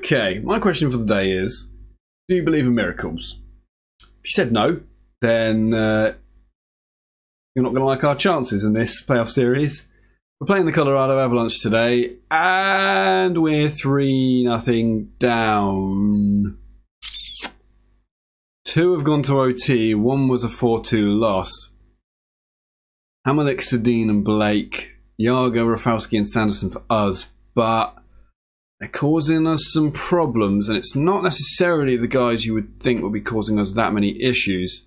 Okay, my question for the day is, do you believe in miracles? If you said no, then you're not going to like our chances in this playoff series. We're playing the Colorado Avalanche today, and we're 3-0 down. Two have gone to OT, one was a 4-2 loss. Hamrlik, Sedin and Blake, Jagr, Rafalski and Sanderson for us, but they're causing us some problems, and it's not necessarily the guys you would think would be causing us that many issues.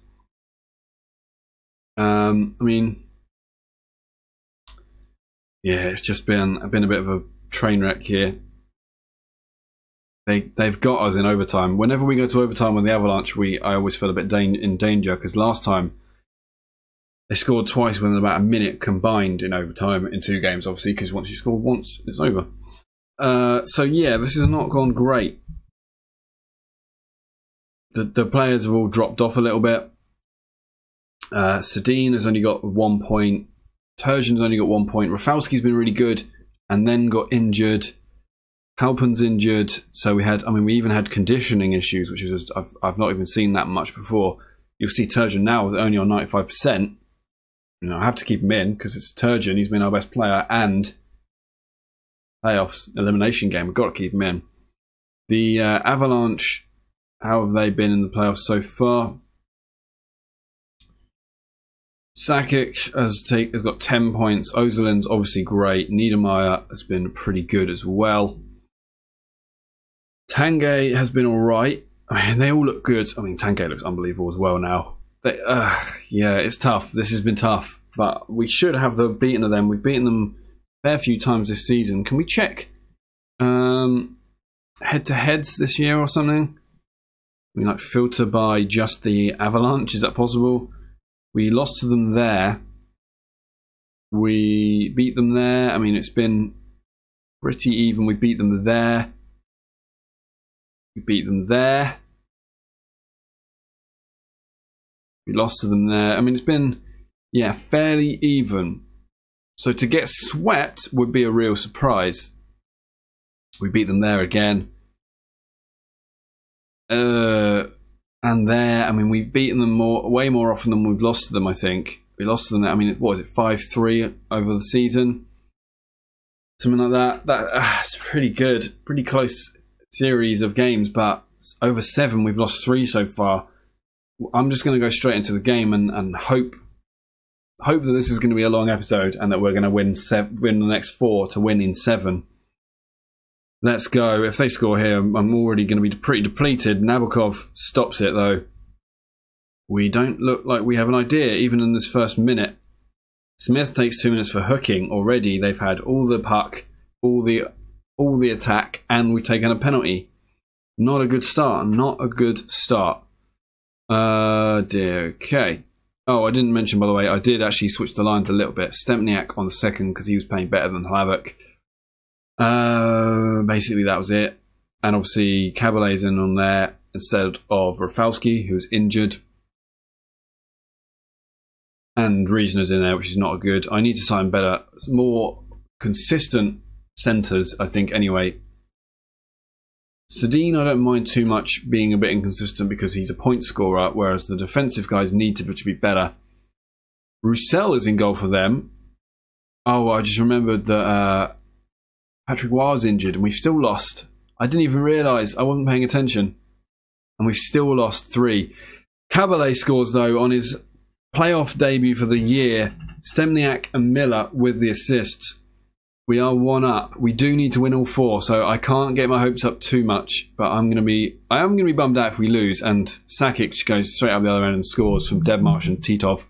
I mean, yeah, it's just been a bit of a train wreck here. They've got us in overtime. Whenever we go to overtime on the Avalanche, I always feel a bit in danger, because last time they scored twice within about a minute combined in overtime in two games, obviously, because once you score once, it's over. So yeah, this has not gone great. The players have all dropped off a little bit. Sedin has only got 1 point. Turgeon's only got 1 point. Rafalski's been really good and then got injured. Halpern's injured. So we had, I mean, we even had conditioning issues, which is just, I've not even seen that much before. You'll see Turgeon now with only on 95%. You know, I have to keep him in because it's Turgeon. He's been our best player and playoffs elimination game. We've got to keep him in. The Avalanche, how have they been in the playoffs so far? Sakic has got 10 points. Ozelin's obviously great. Niedermeyer has been pretty good as well. Tanguay has been all right. I mean, they all look good. I mean, Tanguay looks unbelievable as well now. Yeah, it's tough. This has been tough. But we should have the beating of them. We've beaten them a fair few times this season. Can we check head-to-heads this year or something? We like filter by just the Avalanche. Is that possible? We lost to them there. We beat them there. I mean, it's been pretty even. We beat them there. We beat them there. We lost to them there. I mean, it's been, yeah, fairly even. So to get swept would be a real surprise. We beat them there again. And there, I mean, we've beaten them way more often than we've lost to them, I think. We lost to them, I mean, what was it, 5-3 over the season? Something like that. That's pretty good. Pretty close series of games, but over 7, we've lost 3 so far. I'm just going to go straight into the game and hope that this is going to be a long episode and that we're going to win the next 4 to win in 7. Let's go. If they score here, I'm already going to be pretty depleted. Nabokov stops it, though. We don't look like we have an idea, even in this first minute. Smith takes 2 minutes for hooking. Already, they've had all the puck, all the attack, and we've taken a penalty. Not a good start. Not a good start. Dear. Okay. Oh, I didn't mention, by the way, I did actually switch the lines a little bit. Stempniak on the second because he was playing better than Plavuk. Basically that was it, and obviously Kabalazin on there instead of Rafalski, who's injured, and Reasoner's in there, which is not good. I need to sign better, more consistent centres, I think, anyway. Sedin, I don't mind too much being a bit inconsistent because he's a point scorer, whereas the defensive guys need to be better. Roussel is in goal for them. Oh, I just remembered that Patrick Waugh is injured and we've still lost. I didn't even realise. I wasn't paying attention. And we've still lost 3. Kabalazin scores, though, on his playoff debut for the year. Stempniak and Miller with the assists. We are 1 up. We do need to win all 4, so I can't get my hopes up too much. But I am going to be bummed out if we lose. And Sakic goes straight up the other end and scores from Deadmarsh and Titov.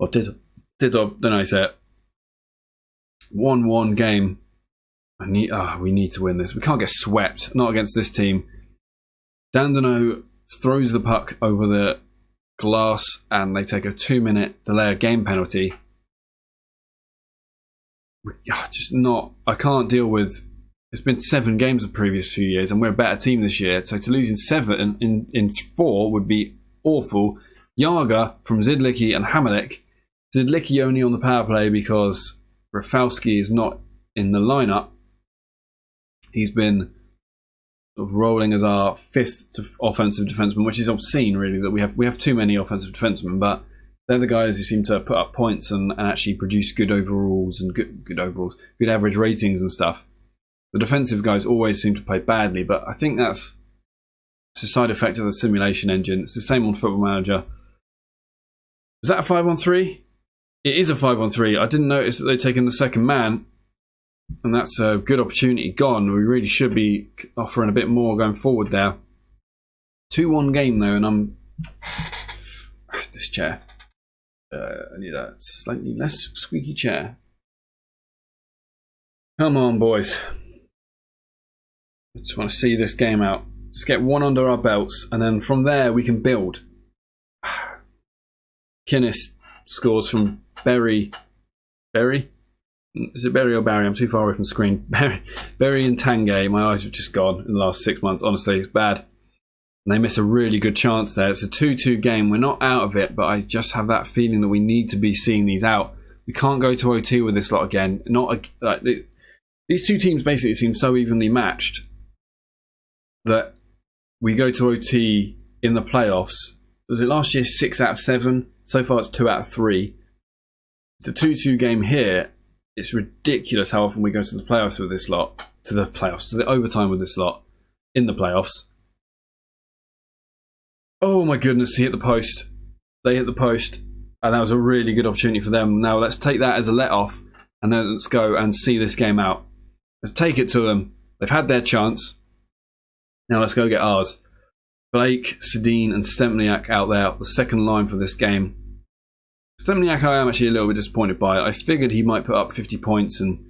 Or Titov, don't know how to say it. 1-1 game. We need to win this. We can't get swept. Not against this team. Dandano throws the puck over the glass and they take a 2-minute delay of game penalty. I can't deal with... It's been 7 games the previous few years and we're a better team this year. So to lose in 7 in 4 would be awful. Jagr from Zidlicky and Hamrlik. Zidlicky only on the power play because Rafalski is not in the lineup. He's been sort of rolling as our fifth offensive defenseman, which is obscene, really, that we have too many offensive defensemen, but they're the guys who seem to put up points and actually produce good overalls and good average ratings and stuff. The defensive guys always seem to play badly, but I think that's a side effect of the simulation engine. It's the same on Football Manager. Is that a 5-on-3? It is a 5-on-3. I didn't notice that they'd taken the second man, and that's a good opportunity gone. We really should be offering a bit more going forward there. 2-1 game, though, and I'm... this chair. I need a slightly less squeaky chair. Come on, boys. I just want to see this game out. Just get one under our belts, and then from there we can build. Kinnis scores from Barry. Barry? Is it Barry or Barry? I'm too far away from the screen. Barry and Tanguay. My eyes have just gone in the last 6 months. Honestly, it's bad. And they miss a really good chance there. It's a 2-2 game. We're not out of it, but I just have that feeling that we need to be seeing these out. We can't go to OT with this lot again. Not a, like, these two teams basically seem so evenly matched that we go to OT in the playoffs. Was it last year 6 out of 7? So far it's 2 out of 3. It's a 2-2 game here. It's ridiculous how often we go to the playoffs with this lot. To the playoffs, to the overtime with this lot in the playoffs. Oh my goodness, he hit the post. They hit the post, and that was a really good opportunity for them. Now let's take that as a let-off, and then let's go and see this game out. Let's take it to them. They've had their chance. Now let's go get ours. Blake, Sedin, and Stempniak out there, the second line for this game. Stempniak, I am actually a little bit disappointed by. I figured he might put up 50 points and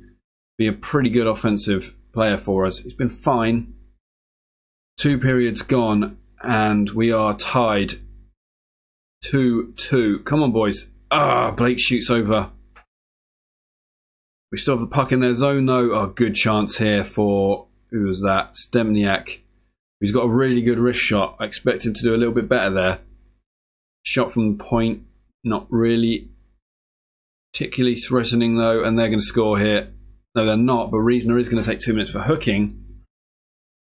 be a pretty good offensive player for us. He's been fine. 2 periods gone. And we are tied 2-2. Come on, boys. Ah, Blake shoots over. We still have the puck in their zone, though. Oh, good chance here for, who was that? Stempniak. He's got a really good wrist shot. I expect him to do a little bit better there. Shot from the point. Not really particularly threatening, though. And they're going to score here. No, they're not. But Reasoner is going to take 2 minutes for hooking,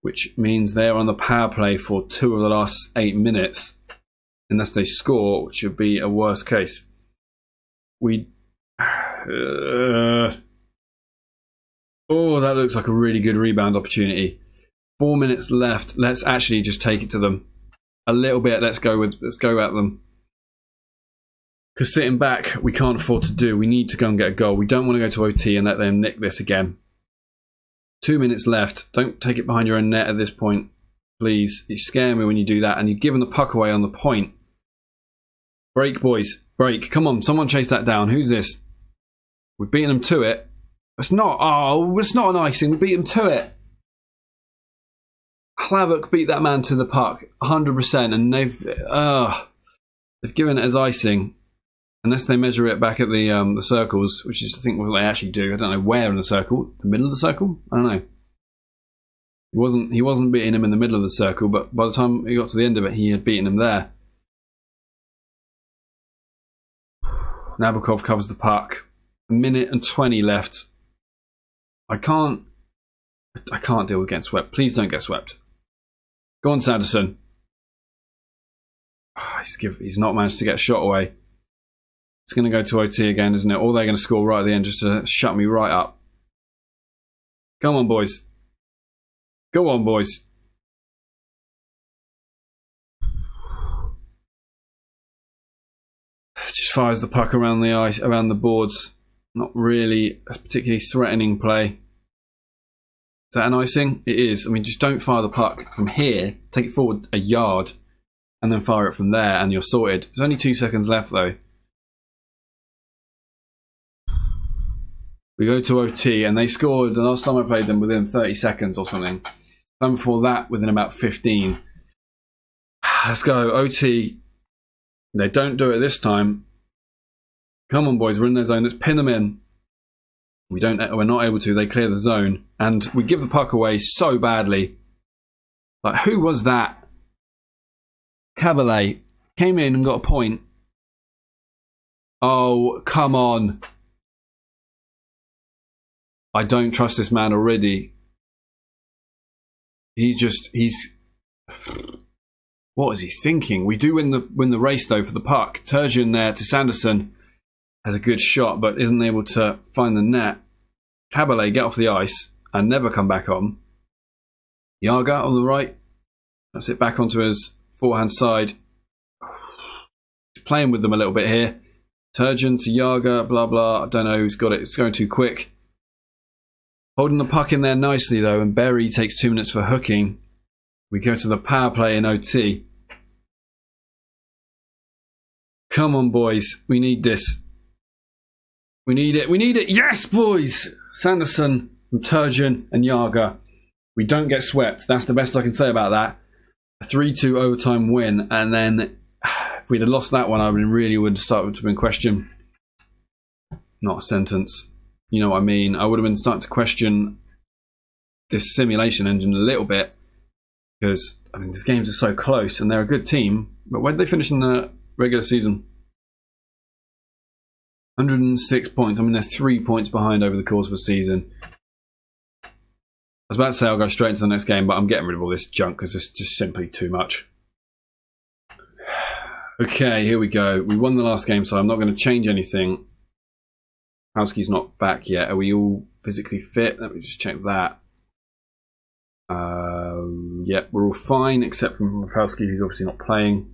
which means they're on the power play for 2 of the last 8 minutes, unless they score, which would be a worse case. Oh, that looks like a really good rebound opportunity. 4 minutes left. Let's actually just take it to them a little bit. Let's go at them. Because sitting back, we can't afford to do. We need to go and get a goal. We don't want to go to OT and let them nick this again. 2 minutes left. Don't take it behind your own net at this point, please. You scare me when you do that, and you've given the puck away on the point. Break, boys. Break. Come on, someone chase that down. Who's this? We've beaten them to it. It's not... Oh, it's not an icing. We beat them to it. Plavuk beat that man to the puck 100%, and they've given it as icing. Unless they measure it back at the circles, which is, I think, what they actually do. I don't know where in the circle. The middle of the circle? I don't know. He wasn't beating him in the middle of the circle, but by the time he got to the end of it, he had beaten him there. Nabokov covers the puck. 1 minute and 20 left. I can't deal with getting swept. Please don't get swept. Go on, Sanderson. He's not managed to get a shot away. It's going to go to OT again, isn't it? Or they're going to score right at the end just to shut me right up. Come on, boys. Go on, boys. Just fires the puck around the ice, around the boards. Not really a particularly threatening play. Is that an icing? It is. I mean, just don't fire the puck from here. Take it forward a yard and then fire it from there, and you're sorted. There's only 2 seconds left, though. We go to OT, and they scored the last time I played them within 30 seconds or something. Time before that, within about 15. Let's go, OT. They don't do it this time. Come on, boys, we're in their zone. Let's pin them in. We're not able to. They clear the zone, and we give the puck away so badly. Like, who was that? Kabalazin came in and got a point. Oh, come on. I don't trust this man already. He just, he's, what is he thinking? We do win the race though for the puck. Turgeon there to Sanderson has a good shot, but isn't able to find the net. Kabalazin get off the ice and never come back on. Jagr on the right. That's it back onto his forehand side. He's playing with them a little bit here. Turgeon to Jagr, blah, blah. I don't know who's got it. It's going too quick. Holding the puck in there nicely, though, and Barry takes 2 minutes for hooking. We go to the power play in OT. Come on, boys. We need this. We need it. We need it. Yes, boys! Sanderson from Turgeon and Jagr. We don't get swept. That's the best I can say about that. A 3-2 overtime win, and then if we'd have lost that one, I really would have started to have been questioned. Not a sentence. You know what I mean? I would have been starting to question this simulation engine a little bit, because, I mean, these games are so close and they're a good team. But where did they finish in the regular season? 106 points. I mean, they're 3 points behind over the course of a season. I was about to say I'll go straight into the next game, but I'm getting rid of all this junk because it's just simply too much. Okay, here we go. We won the last game, so I'm not going to change anything. Rafalski's not back yet. Are we all physically fit? Let me just check that. Yep, we're all fine, except for Rafalski, who's obviously not playing.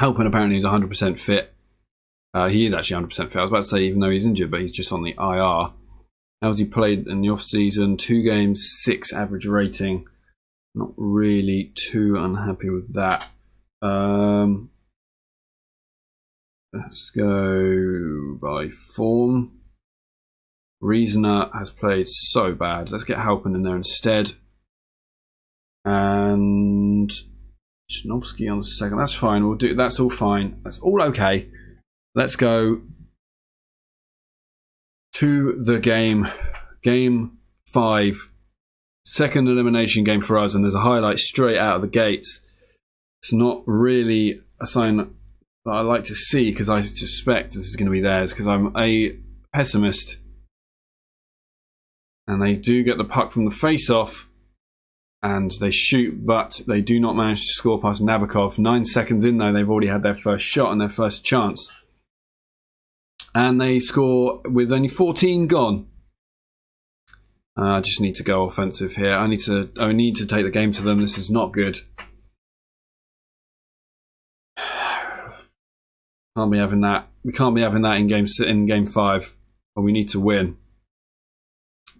Halpern apparently is 100% fit. He is actually 100% fit. I was about to say, even though he's injured, but he's just on the IR. How's he played in the off-season? 2 games, 6 average rating. Not really too unhappy with that. Let's go by form. Reasoner has played so bad. Let's get Halpern in there instead. And Shinowski on the second. That's fine. We'll do. That's all fine. That's all okay. Let's go to the game. Game 5. Second elimination game for us. And there's a highlight straight out of the gates. It's not really a sign that I like to see, because I suspect this is going to be theirs, because I'm a pessimist. And they do get the puck from the face-off, and they shoot, but they do not manage to score past Nabokov. 9 seconds in, though, they've already had their first shot and their first chance. And they score with only 14 gone. I just need to go offensive here. I need to take the game to them. This is not good. Can't be having that. We can't be having that in game 5, but we need to win.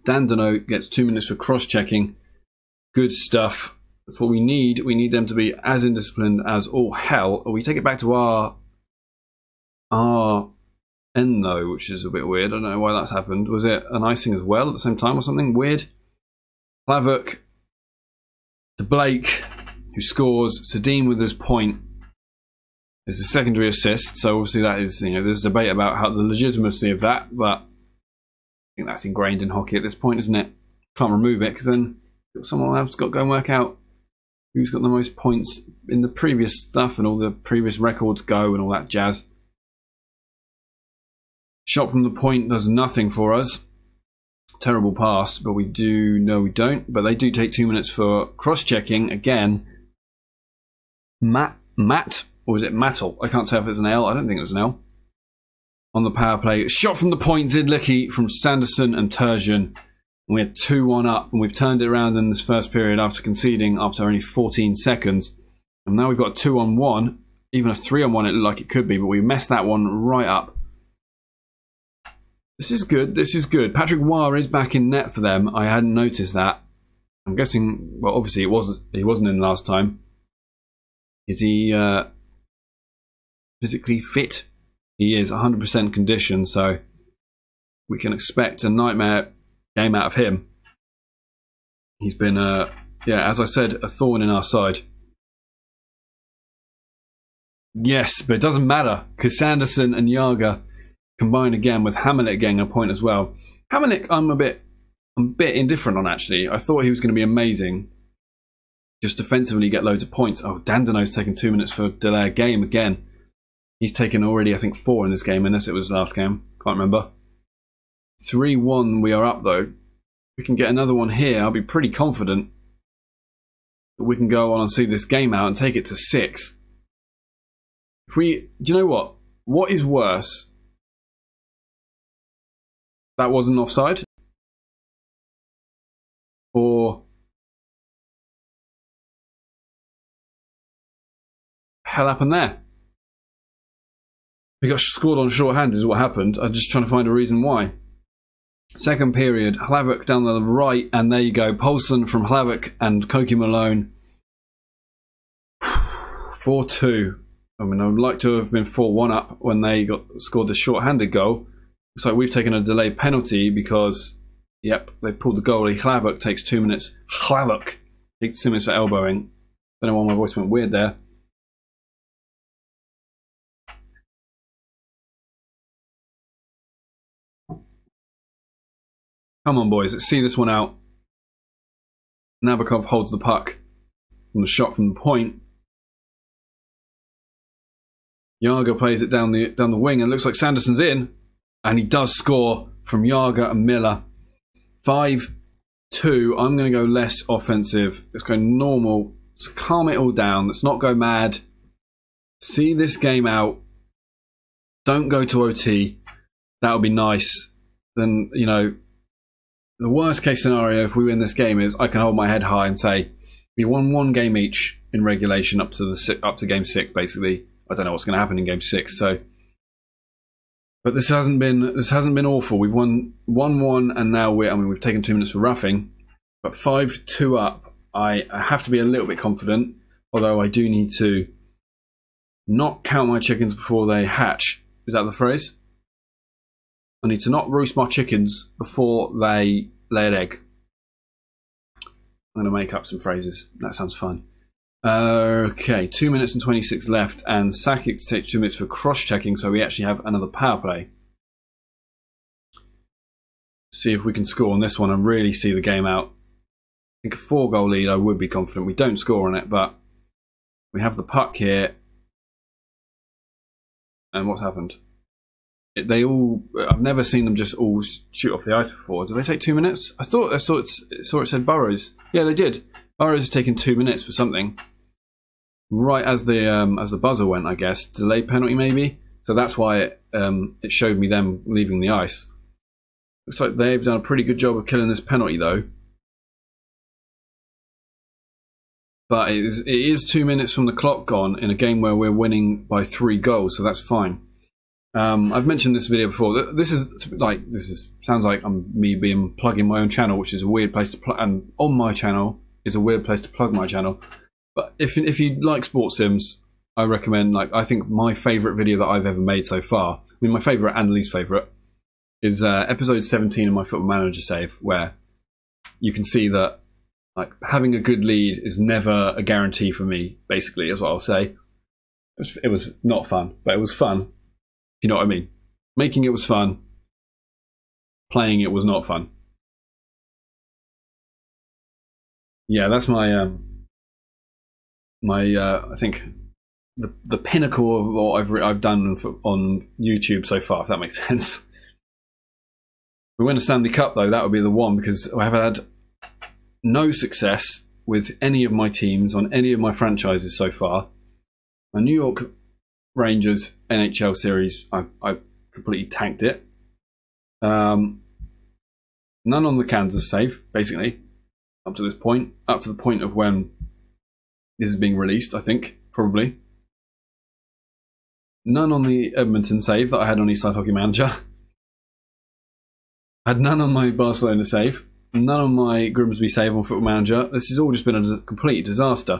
Dandano gets 2 minutes for cross-checking. Good stuff. That's what we need. We need them to be as indisciplined as all hell. We take it back to our end though, which is a bit weird. I don't know why that's happened. Was it an icing as well at the same time or something? Weird. Plavuk to Blake, who scores. Sedin with his point. It's a secondary assist, so obviously that is, you know, there's debate about how the legitimacy of that, but I think that's ingrained in hockey at this point, isn't it? Can't remove it, because then someone else has got to go and work out who's got the most points in the previous stuff, and all the previous records go and all that jazz. Shot from the point does nothing for us. Terrible pass, but we do, no we don't, but they do take 2 minutes for cross-checking again. Matt? Or was it Mattel? I can't tell if it's an L. I don't think it was an L. On the power play. Shot from the point. Zidlicky from Sanderson and Turgeon. We're 2-1 up. And we've turned it around in this first period after conceding after only 14 seconds. And now we've got a 2-on-1. Even a 3-on-1 it looked like it could be. But we messed that one right up. This is good. This is good. Patrick Waugh is back in net for them. I hadn't noticed that. I'm guessing... Well, obviously he wasn't in last time. Is he... physically fit? He is 100% conditioned, so we can expect a nightmare game out of him. He's been, yeah, as I said, a thorn in our side. Yes, but it doesn't matter, because Sanderson and Jagr combined again with Hamrlik getting a point as well. Hamrlik, I'm a bit indifferent on, actually. I thought he was going to be amazing. Just defensively get loads of points. Oh, Dandano's taken 2 minutes for delay a game again. He's taken already, I think, 4 in this game, unless it was last game. Can't remember. 3-1 we are up, though. We can get another one here. I'll be pretty confident. that we can go on and see this game out and take it to 6. If we, do you know what? What is worse? That wasn't offside. Or hell happened there? We got scored on shorthand is what happened. I'm just trying to find a reason why. Second period, Hlavík down the right, and there you go. Poulsen from Hlavík and Koki Malone. 4-2. I mean, I would like to have been 4-1 up when they got scored the shorthanded goal. Looks like we've taken a delayed penalty because, yep, they pulled the goalie. Hlavík takes 2 minutes. Hlavík takes 2 minutes for elbowing. Don't know why my voice went weird there. Come on, boys. Let's see this one out. Nabokov holds the puck from the shot from the point. Jagr plays it down the wing, and it looks like Sanderson's in. And he does score from Jagr and Miller. 5-2. I'm going to go less offensive. Let's go normal. Let's calm it all down. Let's not go mad. See this game out. Don't go to OT. That would be nice. Then, you know, the worst case scenario if we win this game is I can hold my head high and say we won one game each in regulation up to game 6. Basically, I don't know what's going to happen in game 6. So, but this hasn't been awful. We've won 1-1, and now we've taken 2 minutes for roughing, but 5-2 up. I have to be a little bit confident, although I do need to not count my chickens before they hatch. Is that the phrase? I need to not roost my chickens before they lay an egg. I'm going to make up some phrases. That sounds fun. Okay, 2 minutes and 26 left, and Sakic takes 2 minutes for cross-checking, so we actually have another power play. See if we can score on this one and really see the game out. I think a 4-goal lead, I would be confident. We don't score on it, but we have the puck here. And what's happened? I've never seen them just all shoot off the ice before. Did they take 2 minutes? I thought I saw it said Burroughs. Yeah, they did. Burroughs has taken 2 minutes for something. Right as the buzzer went, I guess. Delay penalty, maybe? So that's why it showed me them leaving the ice. Looks like they've done a pretty good job of killing this penalty, though. But it is 2 minutes from the clock gone in a game where we're winning by 3 goals, so that's fine. I've mentioned this video before. This sounds like I'm plugging my own channel, which is a weird place to plug. And on my channel is a weird place to plug my channel. But if you like sports sims, I recommend, like, I think my favorite video that I've ever made so far. I mean, my favorite and least favorite is episode 17 of my Football Manager save, where you can see that, like, having a good lead is never a guarantee for me. Basically, is what I'll say. It was not fun, but it was fun. You know what I mean? Making it was fun. Playing it was not fun. Yeah, that's my I think the pinnacle of what I've done on YouTube so far, if that makes sense. If we win a Stanley Cup, though, that would be the one, because I have had no success with any of my teams on any of my franchises so far. My New York Rangers NHL series, I completely tanked it. None on the Kansas save, basically, up to this point. Up to the point of when this is being released, I think, probably. None on the Edmonton save that I had on Eastside Hockey Manager. I had none on my Barcelona save. None on my Grimsby save on Football Manager. This has all just been a complete disaster.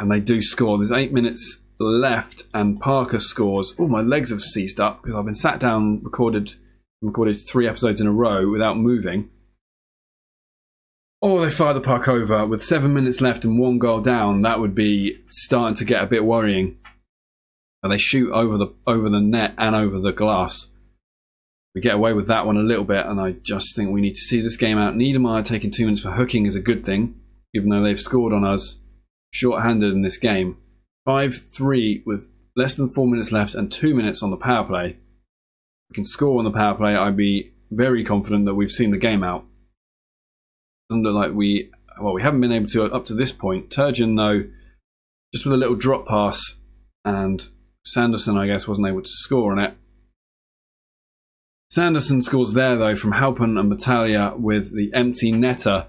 And they do score. There's 8 minutes left, and Parker scores. Oh, my legs have seized up because I've been sat down, recorded 3 episodes in a row without moving. Oh, they fire the puck over with 7 minutes left and 1 goal down. That would be starting to get a bit worrying. And they shoot over the net and over the glass. We get away with that one a little bit, and I just think we need to see this game out. Niedermeyer taking 2 minutes for hooking is a good thing, even though they've scored on us short-handed in this game. 5-3 with less than 4 minutes left and 2 minutes on the power play. If we can score on the power play, I'd be very confident that we've seen the game out. doesn't look like we... Well, we haven't been able to up to this point. Turgeon, though, just with a little drop pass, and Sanderson, I guess, wasn't able to score on it. Sanderson scores there, though, from Halpern and Battaglia with the empty netter.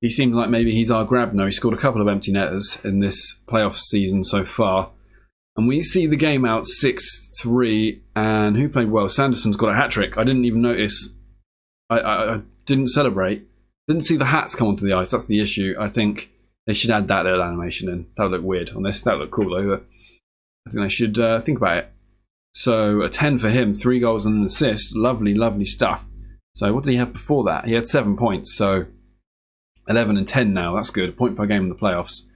He seems like maybe he's our Grabner. He scored a couple of empty netters in this playoff season so far. And we see the game out 6-3. And who played well? Sanderson's got a hat-trick. I didn't even notice. I didn't celebrate. Didn't see the hats come onto the ice. That's the issue. I think they should add that little animation in. That would look weird on this. That would look cool, though. But I think they should think about it. So a 10 for him. 3 goals and an assist. Lovely, lovely stuff. So what did he have before that? He had 7 points. So 11 and 10 now. That's good. A point per game in the playoffs.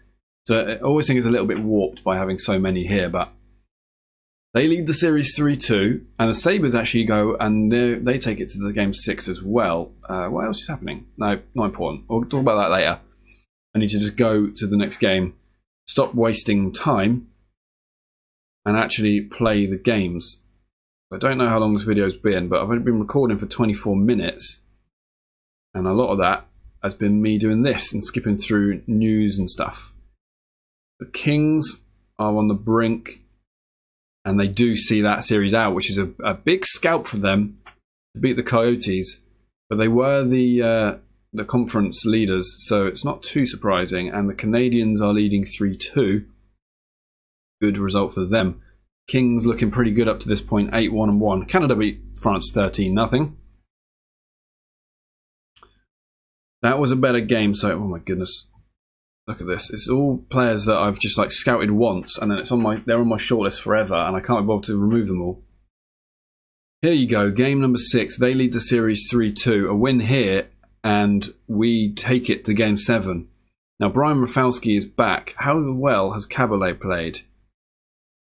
So I always think it's a little bit warped by having so many here, but they lead the series 3-2, and the Sabres actually go and they take it to the game 6 as well. What else is happening? No, not important. We'll talk about that later. I need to just go to the next game, stop wasting time, and actually play the games. I don't know how long this video's been, but I've only been recording for 24 minutes, and a lot of that has been me doing this and skipping through news and stuff. The Kings are on the brink, and they do see that series out, which is a big scalp for them to beat the Coyotes. But they were the conference leaders, so it's not too surprising. And the Canadiens are leading 3-2. Good result for them. Kings looking pretty good up to this point, 8-1-1. Canada beat France 13-0. That was a better game, so oh my goodness. Look at this. It's all players that I've just like scouted once, and then it's on my they're on my shortlist forever, and I can't be bothered to remove them all. Here you go, game number 6. They lead the series 3-2. A win here, and we take it to game 7. Now Brian Rafalski is back. How well has Kabalazin played?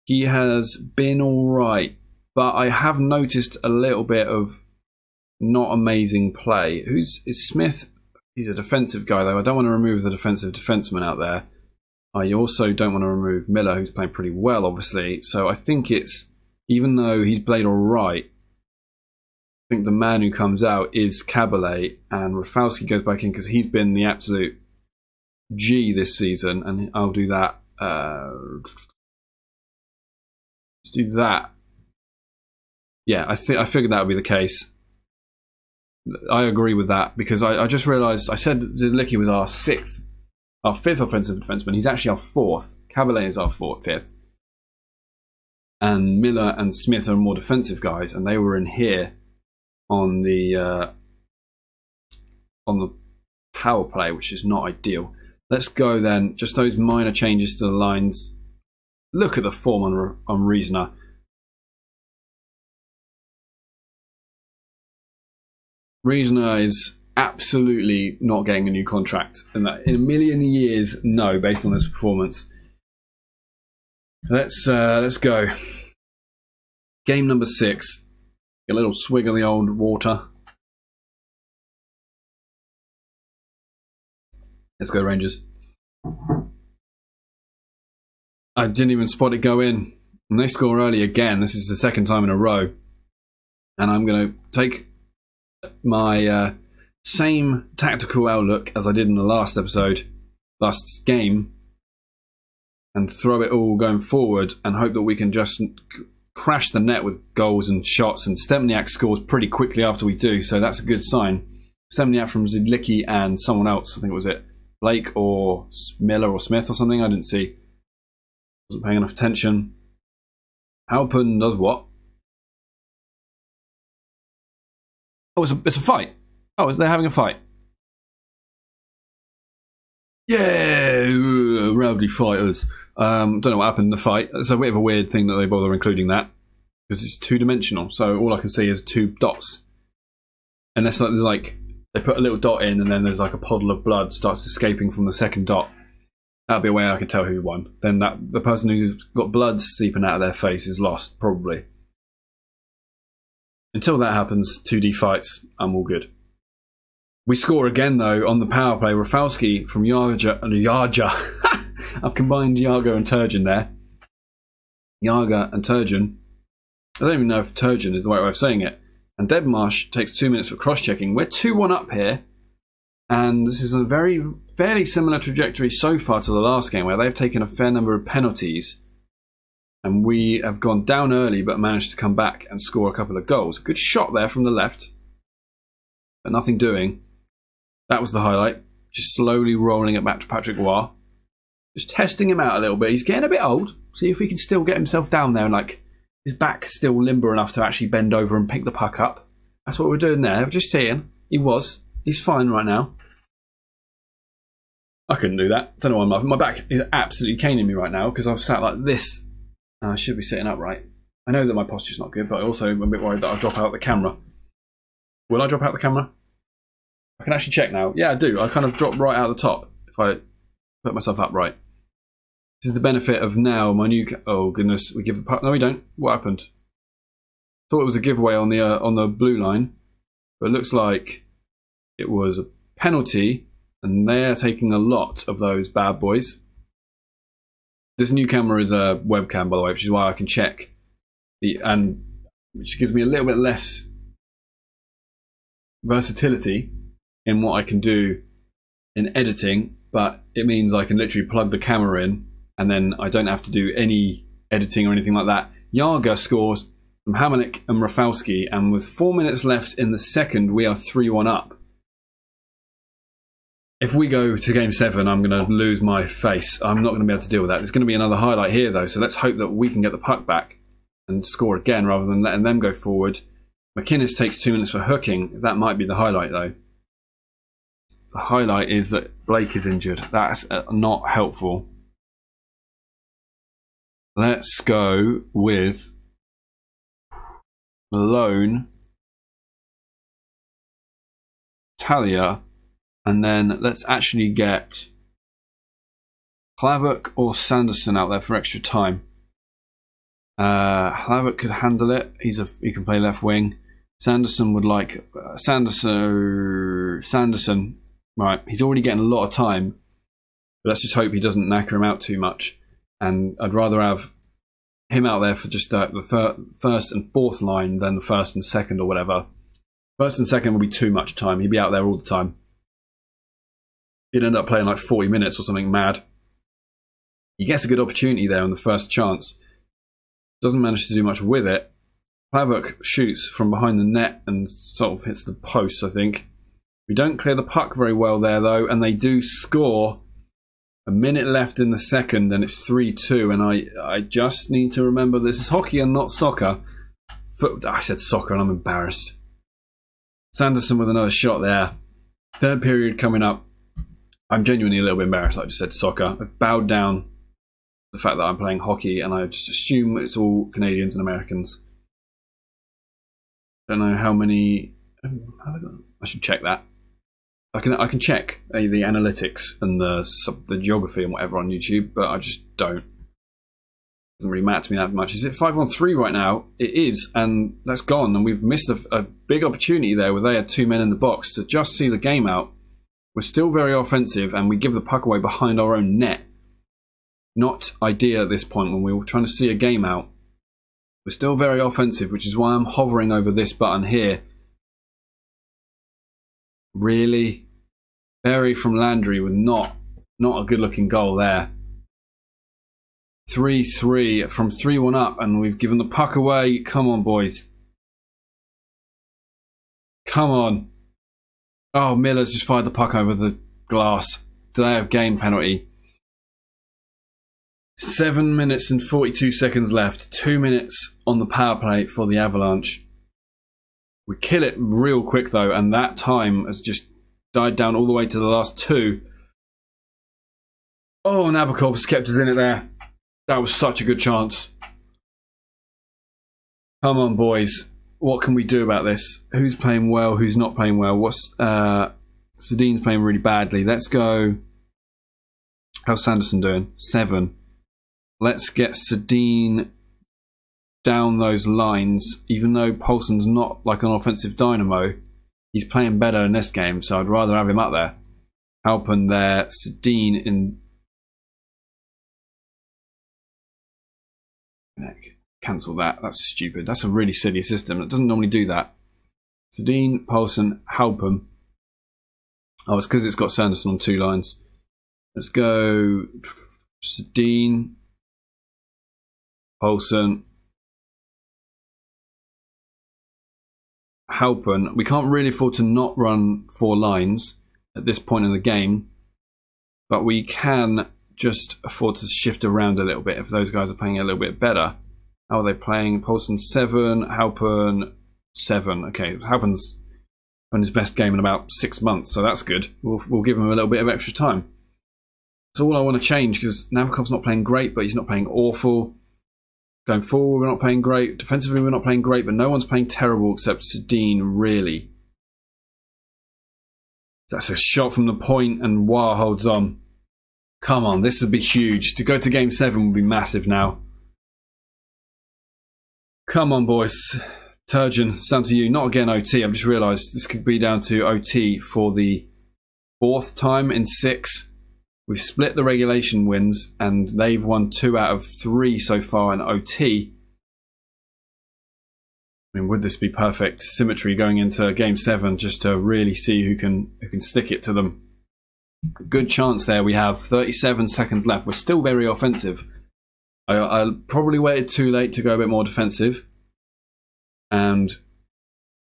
He has been alright, but I have noticed a little bit of not amazing play. Is Smith? He's a defensive guy, though. I don't want to remove the defensive defenseman out there. I also don't want to remove Miller, who's playing pretty well, obviously. So I think it's, even though he's played all right, I think the man who comes out is Kabalazin, and Rafalski goes back in because he's been the absolute G this season, and I'll do that. Let's do that. Yeah, I figured that would be the case. I agree with that because I just realised I said Zidlicky was our fifth offensive defenseman. He's actually our 4th. Kabalazin is our 5th, and Miller and Smith are more defensive guys, and they were in here on the power play, which is not ideal. Let's go then. Just those minor changes to the lines. Look at the form on Reasoner. Reasoner is absolutely not getting a new contract, and that in a million years, no, based on this performance. Let's go. Game number 6. Get a little swig of the old water. Let's go, Rangers. I didn't even spot it go in, and they score early again. This is the 2nd time in a row, and I'm going to take my same tactical outlook as I did in the last game, and throw it all going forward and hope that we can just crash the net with goals and shots. And Stempniak scores pretty quickly after we do, so that's a good sign. Stempniak from Zidlicky and someone else, I think it was Blake or Miller or Smith or something, I didn't see. Wasn't paying enough attention. Halpern does what? Oh, it's a fight. Oh, they're having a fight. Yeah, rowdy fighters. Don't know what happened in the fight. It's a bit of a weird thing that they bother including that, because it's 2-dimensional. So all I can see is 2 dots. Unless there's like they put a little dot in, and then there's like a puddle of blood starts escaping from the 2nd dot. That'd be a way I could tell who won. Then that the person who's got blood seeping out of their face is lost, probably. Until that happens, 2D fights, I'm all good. We score again, though, on the power play. Rafalski from Jagr. I've combined Jagr and Turgeon there. Jagr and Turgeon. I don't even know if Turgeon is the right way of saying it. And Deadmarsh takes 2 minutes for cross-checking. We're 2-1 up here. And this is a fairly similar trajectory so far to the last game, where they've taken a fair number of penalties. And we have gone down early, but managed to come back and score a couple of goals. Good shot there from the left, but nothing doing. That was the highlight. Just slowly rolling it back to Patrick Waugh. Just testing him out a little bit. He's getting a bit old. See if he can still get himself down there and, like, his back's still limber enough to actually bend over and pick the puck up. That's what we're doing there. We're just seeing. He was. He's fine right now. I couldn't do that. Don't know why my back is absolutely caning me right now because I've sat like this. I should be sitting upright. I know that my posture's not good, but I also am a bit worried that I'll drop out the camera. Will I drop out the camera? I can actually check now. Yeah, I do. I kind of drop right out of the top if I put myself upright. This is the benefit of now my new... Oh, goodness. We give the puck... No, we don't. What happened? Thought it was a giveaway on the blue line, but it looks like it was a penalty, and they're taking a lot of those bad boys. This new camera is a webcam, by the way, which is why I can check the, and which gives me a little bit less versatility in what I can do in editing, but it means I can literally plug the camera in and then I don't have to do any editing or anything like that. Jagr scores from Hamrlik and Rafalski, and with 4 minutes left in the second, we are 3-1 up. If we go to game 7, I'm going to lose my face. I'm not going to be able to deal with that. There's going to be another highlight here, though, so let's hope that we can get the puck back and score again rather than letting them go forward. McInnes takes 2 minutes for hooking. That might be the highlight, though. The highlight is that Blake is injured. That's not helpful. Let's go with Malone, Talia. And then let's actually get Plavuk or Sanderson out there for extra time. Plavuk could handle it. He can play left wing. Sanderson would like Sanderson. Right, he's already getting a lot of time. But let's just hope he doesn't knacker him out too much. And I'd rather have him out there for just the first and fourth line than the first and second or whatever. First and second would be too much time. He'd be out there all the time. He'd end up playing like 40 minutes or something mad. He gets a good opportunity there on the first chance. Doesn't manage to do much with it. Plavuk shoots from behind the net and sort of hits the post, I think. We don't clear the puck very well there, though, and they do score. A minute left in the second, and it's 3-2, and I just need to remember this is hockey and not soccer. I said soccer, and I'm embarrassed. Sanderson with another shot there. Third period coming up. I'm genuinely a little bit embarrassed. I just said soccer. I've bowed down to the fact that I'm playing hockey, and I just assume it's all Canadians and Americans. Don't know how many. I should check that. I can check the analytics and the geography and whatever on YouTube, but I just don't. It doesn't really matter to me that much. Is it 5-on-3 right now? It is, and that's gone. And we've missed a big opportunity there where they had two men in the box to just see the game out. We're still very offensive, and we give the puck away behind our own net. Not ideal at this point when we were trying to see a game out. We're still very offensive, which is why I'm hovering over this button here. Really? Barry from Landry with not a good-looking goal there. 3-3 from 3-1 up, and we've given the puck away. Come on, boys. Come on. Oh, Miller's just fired the puck over the glass. Delay of game penalty. 7 minutes and 42 seconds left. 2 minutes on the power play for the Avalanche. We kill it real quick, though, and that time has just died down all the way to the last two. Oh, Nabokov's kept us in it there. That was such a good chance. Come on, boys. What can we do about this? Who's playing well? Who's not playing well? Sedin's playing really badly. Let's go. How's Sanderson doing? 7. Let's get Sedin down those lines. Even though Poulsen's not like an offensive dynamo, he's playing better in this game, so I'd rather have him up there. Halpern there, Sedin in... Cancel that, that's stupid. That's a really silly system. It doesn't normally do that. Sedin, Poulsen, Halpern. Oh, it's because it's got Sanderson on two lines. Let's go Sedin, Poulsen, Halpern. We can't really afford to not run four lines at this point in the game, but we can just afford to shift around a little bit if those guys are playing a little bit better. How are they playing? Poulsen 7, Halpern 7. Okay, Halpern's on his best game in about 6 months, so that's good. We'll give him a little bit of extra time. That's all I want to change, because Nabokov's not playing great, but he's not playing awful. Going forward, we're not playing great. Defensively, we're not playing great, but no one's playing terrible except Sedin, really. That's a shot from the point, and Waugh holds on. Come on, this would be huge. To go to Game 7 would be massive now. Come on, boys. Turgeon, it's down to you. Not again OT. I've just realised this could be down to OT for the 4th time in 6. We've split the regulation wins, and they've won 2 out of 3 so far in OT. I mean, would this be perfect symmetry going into Game 7 just to really see who can stick it to them? Good chance there. We have 37 seconds left. We're still very offensive. I probably waited too late to go a bit more defensive. And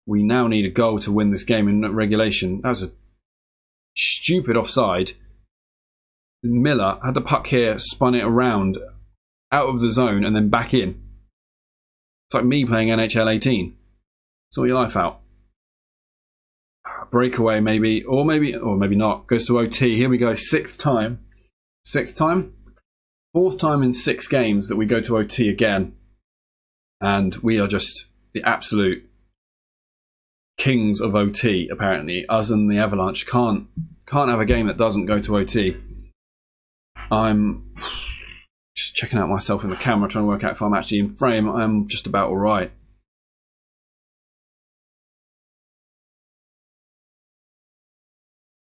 we now need a goal to win this game in regulation. That was a stupid offside. Miller had the puck here, spun it around, out of the zone, and then back in. It's like me playing NHL 18. Sort your life out. Breakaway maybe, or maybe not. Goes to OT. Here we go, 6th time. 6th time? 4th time in 6 games that we go to OT again. And we are just the absolute kings of OT, apparently. Us and the Avalanche can't have a game that doesn't go to OT. I'm just checking out myself in the camera, trying to work out if I'm actually in frame. I'm just about all right.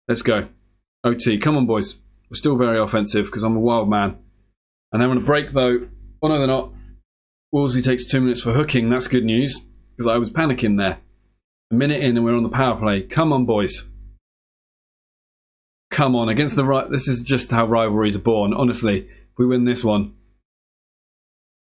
Let's go. OT. Come on, boys. We're still very offensive because I'm a wild man. And then on a break, though. Oh, no, they're not. Wolsey takes 2 minutes for hooking. That's good news because I was panicking there. A minute in and we're on the power play. Come on, boys. Come on. Against the right. This is just how rivalries are born. Honestly, if we win this one,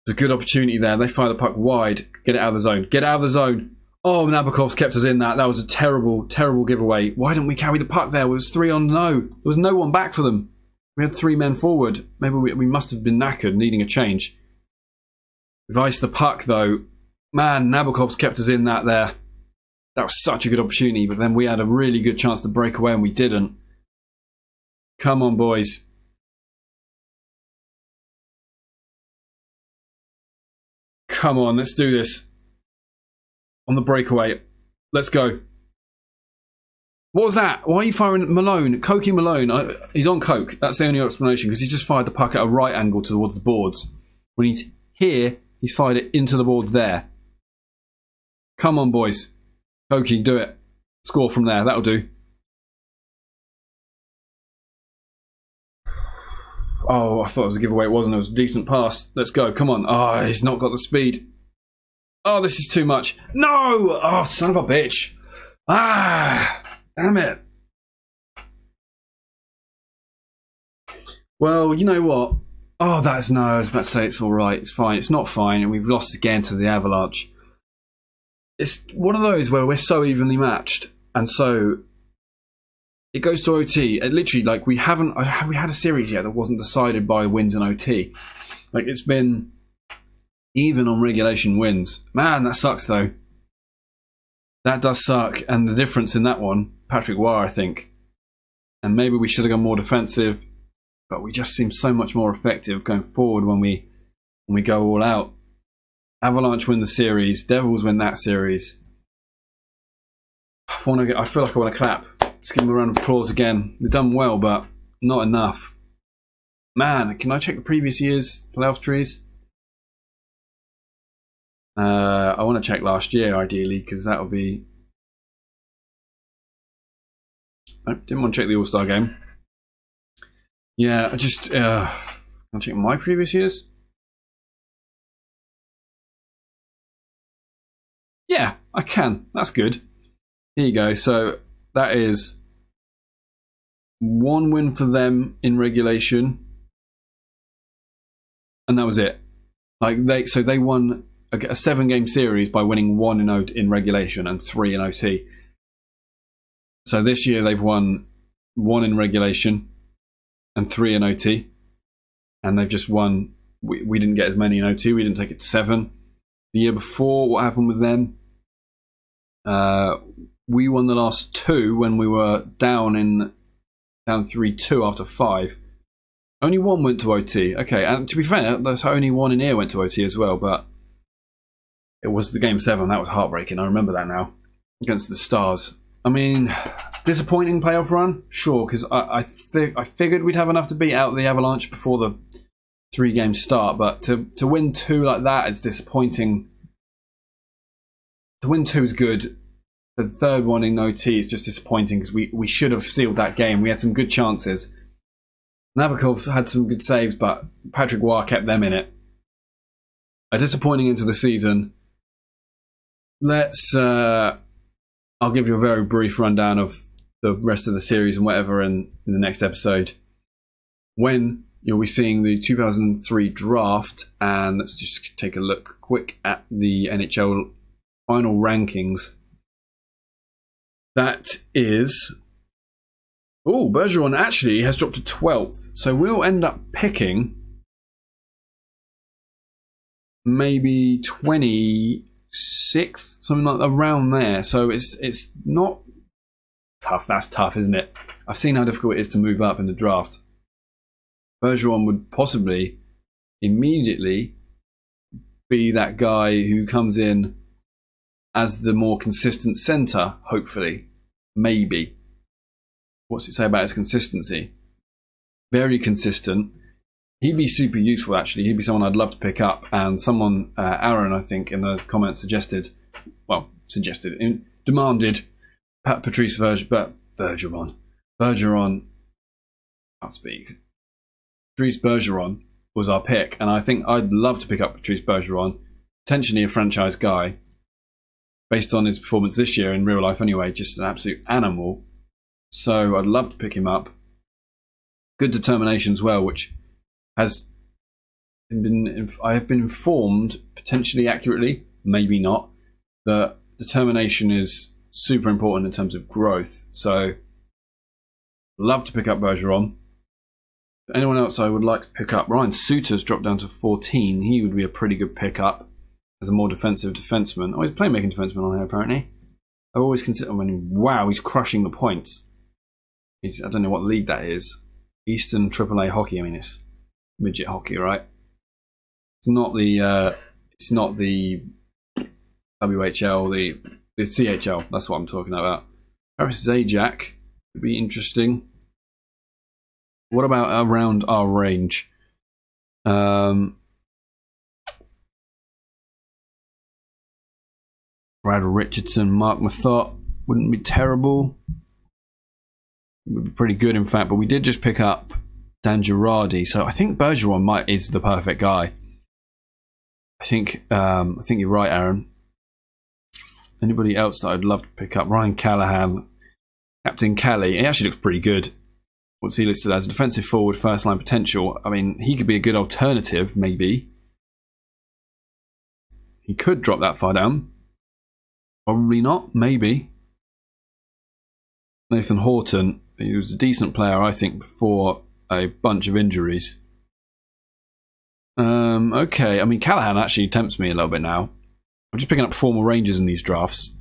it's a good opportunity there. They fire the puck wide. Get it out of the zone. Get out of the zone. Oh, Nabokov's kept us in that. That was a terrible, terrible giveaway. Why didn't we carry the puck there? It was 3 on 0. There was no one back for them. We had 3 men forward. Maybe we must have been knackered, needing a change. We've iced the puck, though. Man, Nabokov's kept us in that there. That was such a good opportunity, but then we had a really good chance to break away, and we didn't. Come on, boys. Come on, let's do this. On the breakaway. Let's go. What was that? Why are you firing Malone? Koki Malone. He's on coke. That's the only explanation, because he just fired the puck at a right angle towards the boards. When he's here, he's fired it into the boards there. Come on, boys. Koki, do it. Score from there. That'll do. Oh, I thought it was a giveaway. It wasn't. It was a decent pass. Let's go. Come on. Oh, he's not got the speed. Oh, this is too much. No! Oh, son of a bitch. Ah, damn it. Well, you know what? Oh, that's no, I was about to say it's all right. It's fine. It's not fine. And we've lost again to the Avalanche. It's one of those where we're so evenly matched. And so it goes to OT. It literally, like, we had a series yet that wasn't decided by wins in OT. Like, it's been even on regulation wins. Man, that sucks, though. That does suck. And the difference in that one, Patrick Waugh, I think. And maybe we should have gone more defensive, but we just seem so much more effective going forward when we go all out. Avalanche win the series. Devils win that series. I feel like I want to clap. Just give them a round of applause again. They've done well, but not enough. Man, can I check the previous year's playoff trees? I want to check last year, ideally, because that'll be... I didn't want to check the All-Star game. Yeah, I just... I'll check my previous years. Yeah, I can. That's good. Here you go. So that is One win for them in regulation, and that was it. Like they won a 7-game series by winning 1-0 in regulation and 3 in OT. So this year they've won 1 in regulation and 3 in OT, and they've just won. We didn't get as many in OT. We didn't take it to 7. The year before, what happened with them? We won the last 2 when we were down 3-2 after 5. Only 1 went to OT. Okay, and to be fair, that's only 1 in here went to OT as well, but it was the game 7. That was heartbreaking. I remember that now. Against the Stars. I mean, disappointing playoff run? Sure, because I figured we'd have enough to beat out the Avalanche before the 3-game start, but to win 2 like that is disappointing. To win 2 is good. The third one in OT is just disappointing because we should have sealed that game. We had some good chances. Nabokov had some good saves, but Patrick Waugh kept them in it. A disappointing end to the season. Let's... I'll give you a very brief rundown of the rest of the series and whatever in the next episode. When you'll be seeing the 2003 draft, and let's just take a look quick at the NHL final rankings. That is... Oh, Bergeron actually has dropped to 12th. So we'll end up picking maybe 26th, something like that, around there. So it's not tough. That's tough, isn't it? I've seen how difficult it is to move up in the draft. Bergeron would possibly immediately be that guy who comes in as the more consistent center, hopefully. Maybe. What's it say about his consistency? Very consistent. He'd be super useful, actually. He'd be someone I'd love to pick up. And someone, Aaron, I think, in the comments demanded Patrice Bergeron. Can't speak. Patrice Bergeron was our pick. And I think I'd love to pick up Patrice Bergeron. Potentially a franchise guy. Based on his performance this year in real life anyway, just an absolute animal. So I'd love to pick him up. Good determination as well, which has been, I have been informed, potentially accurately, maybe not, that determination is super important in terms of growth. So love to pick up Bergeron. Anyone else I would like to pick up? Ryan Suter's dropped down to 14. He would be a pretty good pickup. As a more defensive defenseman. Oh, he's playmaking defenseman on here, apparently. I've always considered... I mean, wow, he's crushing the points. I don't know what league that is. Eastern AAA hockey. I mean, it's midget hockey, right? It's not the... it's not the... WHL, the CHL. That's what I'm talking about. Paris Zajac would be interesting. What about around our range? Brad Richardson, Mark Mathot wouldn't be terrible. It would be pretty good, in fact. But we did just pick up Dan Girardi, so I think Bergeron is the perfect guy. I think you're right, Aaron. Anybody else that I'd love to pick up? Ryan Callahan, Captain Kelly. He actually looks pretty good. What's he listed as? Defensive forward, first line potential. I mean, he could be a good alternative, maybe. He could drop that far down. Probably not, maybe. Nathan Horton, he was a decent player, I think, before a bunch of injuries. Okay, I mean, Callahan actually tempts me a little bit now. I'm just picking up former Rangers in these drafts.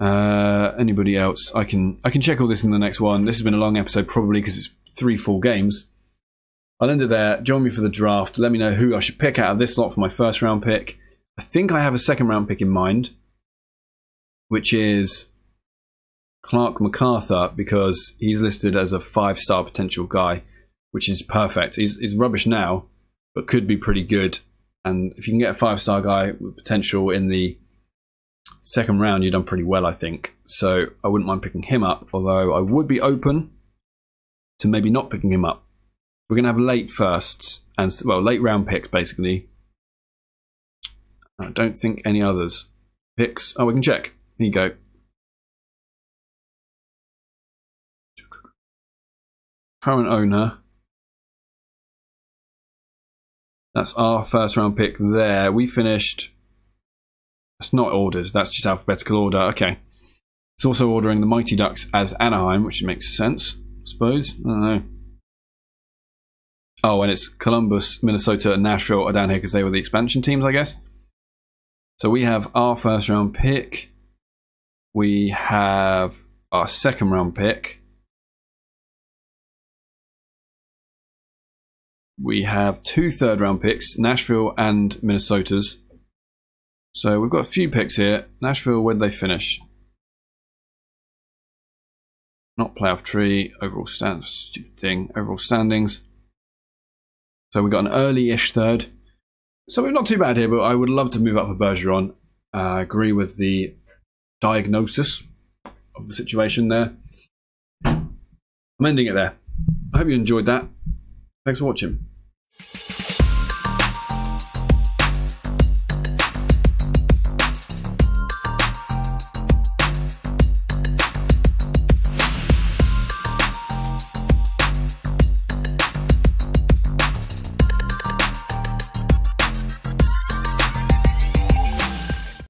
Anybody else? I can check all this in the next one. This has been a long episode, probably, because it's 3 full games. I'll end it there. Join me for the draft. Let me know who I should pick out of this lot for my first round pick. I think I have a second round pick in mind, which is Clark MacArthur, because he's listed as a 5-star potential guy, which is perfect. He's rubbish now, but could be pretty good. And if you can get a 5-star guy with potential in the second round, you've done pretty well, I think. So I wouldn't mind picking him up, although I would be open to maybe not picking him up. We're going to have late firsts, and well, late round picks, basically. I don't think any others. Picks. Oh, we can check. Here you go. current owner. That's our first round pick there. We finished. That's not ordered. That's just alphabetical order. Okay. It's also ordering the Mighty Ducks as Anaheim, which makes sense, I suppose. I don't know. Oh, and it's Columbus, Minnesota, and Nashville are down here because they were the expansion teams, I guess. So we have our first round pick. We have our second round pick. We have 2 third round picks, Nashville and Minnesota's. So we've got a few picks here. Nashville, where'd they finish? Not playoff tree, overall standings, stupid thing, overall standings. So we got an early-ish third. So we're not too bad here, but I would love to move up for Bergeron. I agree with the diagnosis of the situation there. I'm ending it there. I hope you enjoyed that. Thanks for watching.